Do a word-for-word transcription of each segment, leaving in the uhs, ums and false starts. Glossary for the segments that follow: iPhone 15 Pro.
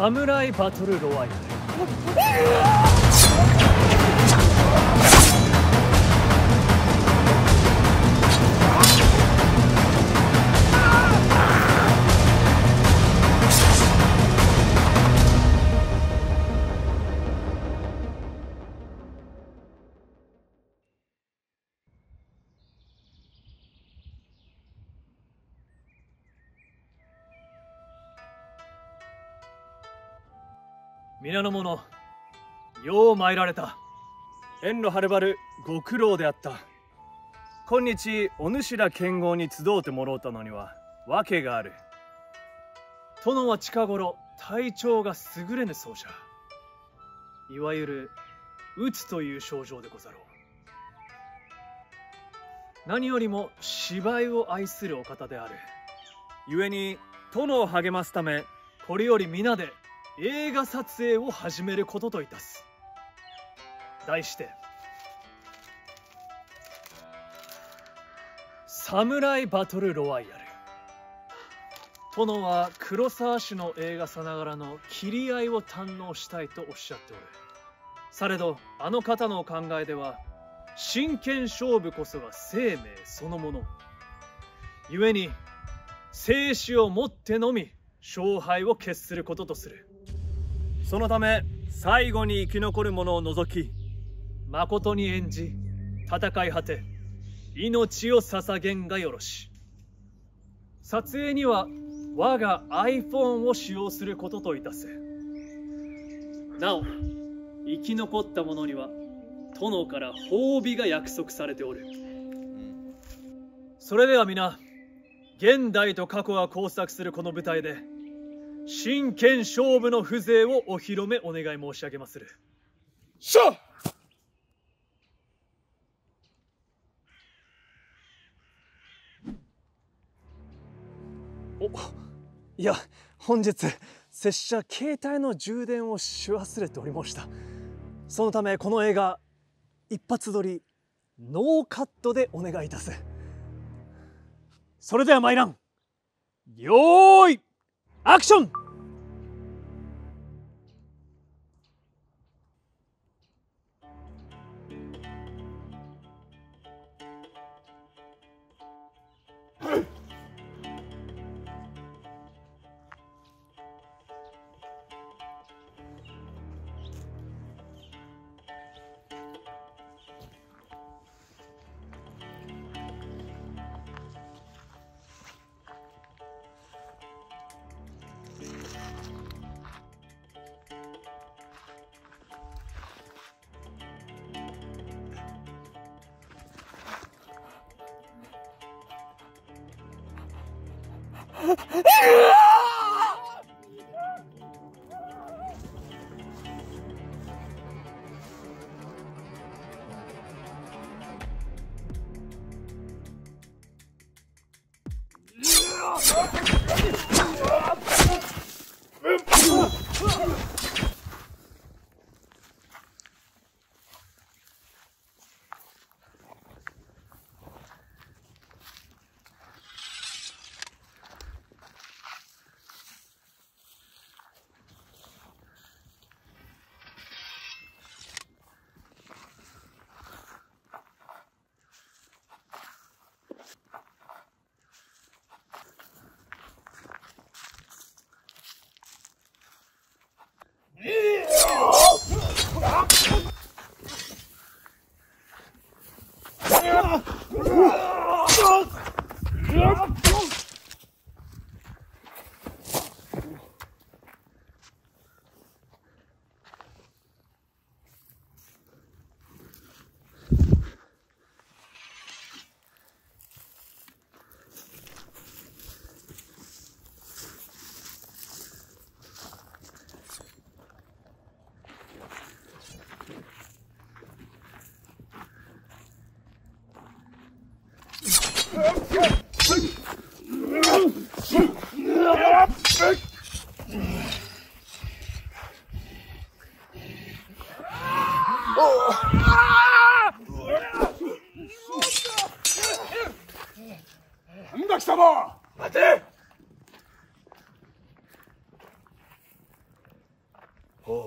サムライバトルロワイヤル。皆の者、よう参られた。遠路はるばるご苦労であった。今日お主ら剣豪に集うてもろうたのには訳がある。殿は近頃体調が優れぬそうじゃ。いわゆるうつという症状でござろう。何よりも芝居を愛するお方である。故に殿を励ますため、これより皆で映画撮影を始めることといたす。題して「サムライバトルロワイヤル」。殿は黒沢氏の映画さながらの斬り合いを堪能したいとおっしゃっておる。されどあの方のお考えでは、真剣勝負こそが生命そのもの。故に生死をもってのみ勝敗を決することとする。そのため最後に生き残る者を除き、まことに演じ戦い果て、命を捧げんがよろし。撮影には我が iPhone を使用することといたせ。なお生き残った者には殿から褒美が約束されておる。それでは皆、現代と過去が交錯するこの舞台で真剣勝負の風情をお披露目お願い申し上げまする。しゃっ。お、いや、本日拙者携帯の充電をし忘れておりました。そのためこの映画一発撮りノーカットでお願いいたす。それでは参らん。よーいアクション。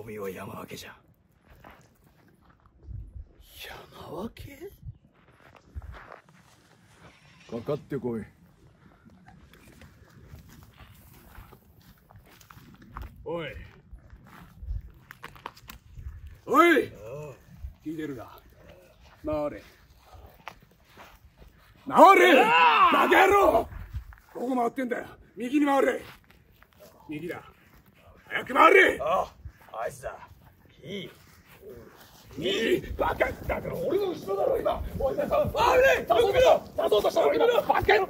近江は山分けじゃ。山分け？かかってこい。おいおい、聞いてるな。なあれなあれ、バカ野郎、ここ回ってんだよ。右に回れ。右だ。早く回れ。ああ、あいつだ。いいいい、バカだから俺の後ろだろ今。おいさん、回れ。立とうとした。立とうとした。今のバカ野郎。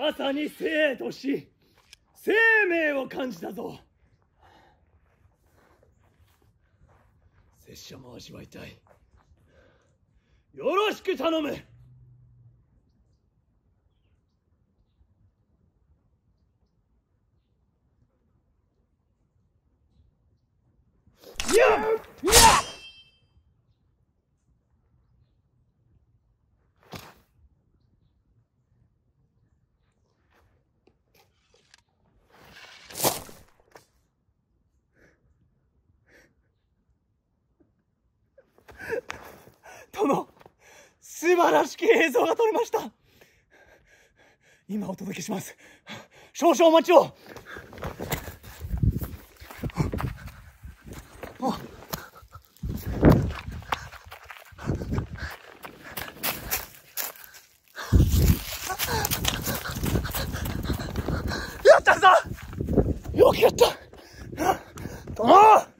まさに生と死、生命を感じたぞ。拙者回しは痛い。よろしく頼む。素晴らしき映像が撮れました。今お届けします。少々お待ちを。やったぞ、よくやった。ああ